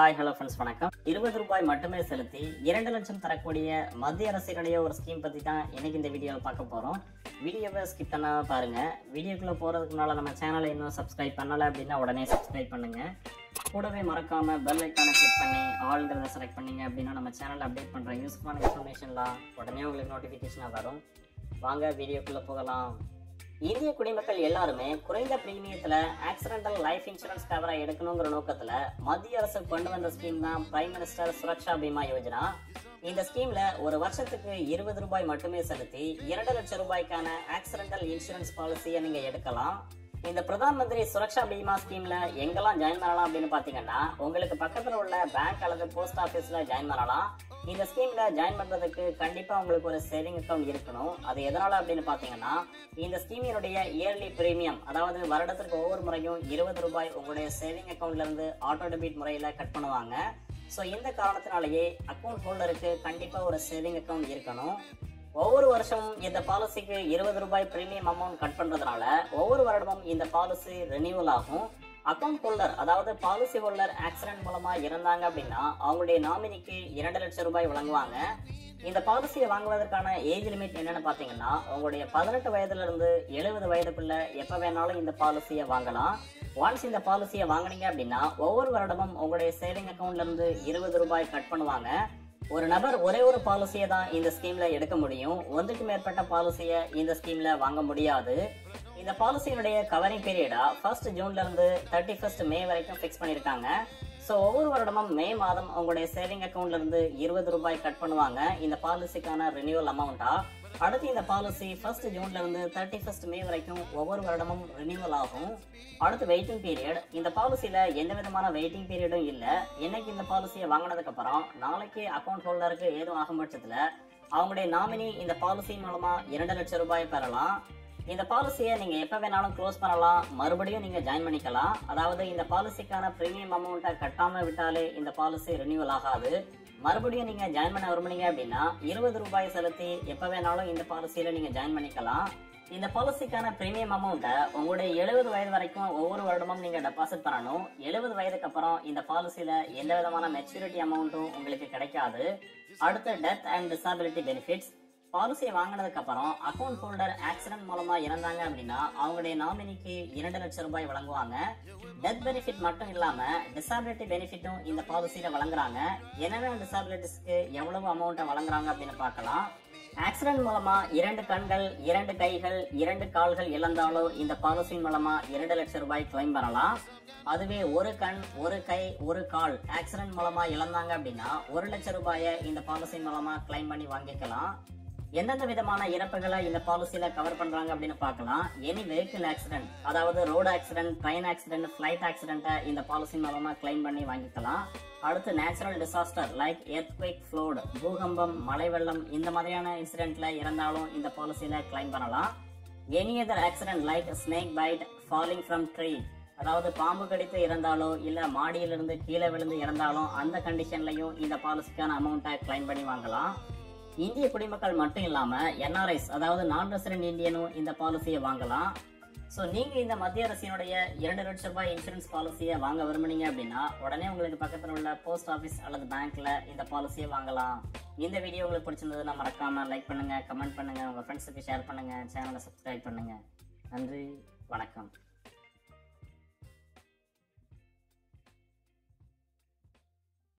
Hi, hello friends. Vanakkam. 20 ரூபாய் மட்டுமே செலுத்தி 2 லட்சம் தரக்கூடிய மத்திய அரசினுடைய ஒரு ஸ்கீம் பத்தி தான் இன்னைக்கு இந்த வீடியோல பார்க்க போறோம். வீடியோவை ஸ்கிப் பண்ணாம பாருங்க. வீடியோக்குள்ள போறதுக்கு முன்னால நம்ம சேனலை இன்னும் subscribe பண்ணல அப்படினா உடனே subscribe பண்ணுங்க. கூடவே மறக்காம bell icon-ஐ click பண்ணி all-ங்கறத select பண்ணீங்க அப்படினா நம்ம சேனல் அப்டேட் பண்ற யூஸ்ஃபுல்லான இன்ஃபர்மேஷன்லாம் உடனே உங்களுக்கு நோட்டிஃபிகேஷனா வரும். வாங்க வீடியோக்குள்ள போகலாம். இந்திய குடிமக்கள் எல்லாருமே குறைந்த பிரீமியத்துல ஆக்சிடென்டல் லைஃப் இன்சூரன்ஸ் கவரை எடுக்கணும்ங்கற நோக்கத்துல மத்திய அரசு கொண்டு வந்த ஸ்கீம் தான் பிரைம் மினிஸ்டர் சுரக்ஷா பீமா யோஜனா. இந்த ஸ்கீம்ல ஒரு வருஷத்துக்கு 20 ரூபாய் மட்டுமே செலுத்தி 2 லட்சம் ரூபாய்க்கான ஆக்சிடென்டல் இன்சூரன்ஸ் பாலிசியை நீங்க எடுக்கலாம். இந்த பிரதான் மந்திரி சுரக்ஷா பீமா ஸ்கீம்ல எங்கெல்லாம் ஜாயின் பண்ணலாம் அப்படின்னு பாத்தீங்கன்னா உங்களுக்கு பக்கத்துல உள்ள பேங்க் அல்லது போஸ்ட் ஆபீஸ்ல ஜாயின் பண்ணலாம். இந்த ஸ்கீம்ல ஜாயின் பண்றதுக்கு கண்டிப்பா உங்களுக்கு ஒரு சேவிங் அக்கவுண்ட் இருக்கணும். அது எதனால அப்படின்னு பாத்தீங்கன்னா இந்த ஸ்கீமினுடைய இயர்லி பிரீமியம், அதாவது வருடத்திற்கு ஒவ்வொரு முறையும் 20 ரூபாய் உங்களுடைய சேவிங் அக்கவுண்ட்ல இருந்து ஆட்டோ டெபிட் முறையில கட் பண்ணுவாங்க. சோ இந்த காரணத்தினாலேயே அக்கவுண்ட் ஹோல்டருக்கு கண்டிப்பா ஒரு சேவிங் அக்கவுண்ட் இருக்கணும். ஒவ்வொரு வருஷமும் இந்த பாலிசிக்கு 20 ரூபாய் பிரீமியம் அமௌண்ட் கட் பண்றதுனால ஒவ்வொரு வருடமும் இந்த பாலிசி ரெனியூவல் ஆகும். அக்கவுண்ட் ஹோல்டர், அதாவது பாலிசி ஹோல்டர் ஆக்சிடென்ட் மூலமா இறந்தாங்க அப்படின்னா அவங்களுடைய நாமினிக்கு 2 லட்சம் ரூபாய் வழங்குவாங்க. இந்த பாலிசியை வாங்குவதற்கான ஏஜ் லிமிட் என்னன்னு பாத்தீங்கன்னா உங்களுடைய 18 வயதுல இருந்து 70 வயதுக்குள்ள எப்ப வேணாலும் இந்த பாலிசியை வாங்கலாம். ஒன்ஸ் இந்த பாலிசியை வாங்கினீங்க அப்படின்னா ஒவ்வொரு வருடமும் உங்களுடைய சேவிங் அக்கவுண்ட்ல இருந்து 20 ரூபாய் கட் பண்ணுவாங்க. ஒரு நபர் ஒரே ஒரு பாலிசியை தான் இந்த ஸ்கீம்ல எடுக்க முடியும். ஒன்றுக்கு மேற்பட்ட பாலிசியை இந்த ஸ்கீம்ல வாங்க முடியாது. இந்த பாலிசியினுடைய கவரிங் பீரியடா 1 ஜூன்ல இருந்து 31 மே வரைக்கும் ஃபிக்ஸ் பண்ணிருக்காங்க. ஸோ ஒவ்வொரு வருடமும் மே மாதம் உங்களுடைய சேவிங் அக்கவுண்ட்ல இருந்து 20 ரூபாய் கட் பண்ணுவாங்க இந்த பாலிசிக்கான ரினியூவல் அமௌண்டா. அடுத்து இந்த பாலிசி 1 ஜூன்ல இருந்து 31 மே வரைக்கும் ஒவ்வொரு வருடமும் ரினியூவல் ஆகும். அடுத்து வெயிட்டிங் பீரியட், இந்த பாலிசியில எந்த விதமான வெயிட்டிங் பீரியடும் இல்லை. இன்னைக்கு இந்த பாலிசியை வாங்கினதுக்கு அப்புறம் நாளைக்கு அக்கௌண்ட் ஹோல்டருக்கு ஏதும் ஆகும் பட்சத்துல அவங்களுடைய நாமினி இந்த பாலிசி மூலமா 2 லட்சம் ரூபாய் பெறலாம். இந்த பாலிசியை நீங்க எப்ப வேணாலும் க்ளோஸ் பண்ணலாம், மறுபடியும் நீங்க ஜாயின் பண்ணிக்கலாம். அதாவது இந்த பாலிசிக்கான பிரீமியம் அமௌண்ட்டை கட்டாம விட்டாலே இந்த பாலிசி ரினியூவல் ஆகாது. மறுபடியும் நீங்க ஜாயின் பண்ண விரும்புனீங்க அப்படின்னா 20 ரூபாய் செலுத்தி எப்ப வேணாலும் இந்த பாலிசியில நீங்க ஜாயின் பண்ணிக்கலாம். இந்த பாலிசிக்கான பிரீமியம் அமௌண்ட்டை உங்களுடைய 70 வயது வரைக்கும் ஒவ்வொரு வருடமும் நீங்க டெபாசிட் பண்ணணும். 70 வயதுக்கு அப்புறம் இந்த பாலிசியில எந்த விதமான மெச்சூரிட்டி அமௌண்ட்டும் உங்களுக்கு கிடைக்காது. அடுத்து டெத் அண்ட் டிசாபிலிட்டி பெனிஃபிட்ஸ், பாலிசியை வாங்கினதுக்கு அப்புறம் அக்கௌண்ட் ஹோல்டர் ஆக்சிடென்ட் மூலமா இறந்தாங்க அப்படின்னா அவங்களுடைய நாமினிக்கு 2 லட்சம் ரூபாய் வழங்குவாங்க. டெத் பெனிஃபிட் மட்டும் இல்லாம டிசாபிலிட்டி பெனிஃபிட்டும் இந்த பாலிசியில வழங்குறாங்க. என்னென்ன டிசாபிலிட்டிஸ்க்கு எவ்வளவு அமௌண்ட்டை வழங்குறாங்க அப்படின்னு பார்க்கலாம். ஆக்சிடென்ட் மூலமா 2 கண்கள், 2 கைகள், 2 கால்கள் இழந்தாலோ இந்த பாலிசி மூலமா 2 லட்சம் ரூபாய் கிளைம் பண்ணலாம். அதுவே 1 கண், 1 கை, 1 கால் ஆக்சிடென்ட் மூலமா இழந்தாங்க அப்படின்னா 1 லட்சம் ரூபாயை இந்த பாலிசி மூலமா கிளைம் பண்ணி வாங்கிக்கலாம். எந்தெந்த விதமான இறப்புகளை இந்த பாலிசியில கவர் பண்றாங்க அப்படின்னு பார்க்கலாம். எனி வெஹிக்கிள் ஆக்சிடென்ட், அதாவது road accident, train accident, flight ஆக்சிடென்ட்டை இந்த பாலிசி மூலமா கிளைம் பண்ணி வாங்கிக்கலாம். அடுத்து natural disaster like earthquake, flood, பூகம்பம், மழை வெள்ளம் இந்த மாதிரியான இன்சிடென்ட்ல இறந்தாலும் இந்த பாலிசியில கிளைம் பண்ணலாம். Any other accident like snake bite, falling from tree, அதாவது பாம்பு கடித்து இறந்தாலோ இல்ல மாடியிலிருந்து கீழே விழுந்து இறந்தாலும் அந்த கண்டிஷன்லயும் இந்த பாலிசிக்கான அமௌண்ட்டை கிளைம் பண்ணி வாங்கலாம். இந்திய குடிமக்கள் மட்டும் இல்லாம NRIs, அதாவது நான் ரெசிடென்ட் இந்தியனும் இந்த பாலிசியை வாங்கலாம். ஸோ நீங்க இந்த மத்திய அரசினுடைய 2 லட்சம் ரூபாய் இன்சூரன்ஸ் பாலிசியை வாங்க விரும்புனீங்க அப்படின்னா உடனே உங்களுக்கு பக்கத்தில் உள்ள போஸ்ட் ஆஃபீஸ் அல்லது பேங்க்ல இந்த பாலிசியை வாங்கலாம். இந்த வீடியோ உங்களுக்கு பிடிச்சிருந்ததுன்னா மறக்காம லைக் பண்ணுங்க, கமெண்ட் பண்ணுங்க, உங்க ஃப்ரெண்ட்ஸுக்கு ஷேர் பண்ணுங்க, சேனலை சப்ஸ்கிரைப் பண்ணுங்க. நன்றி, வணக்கம்.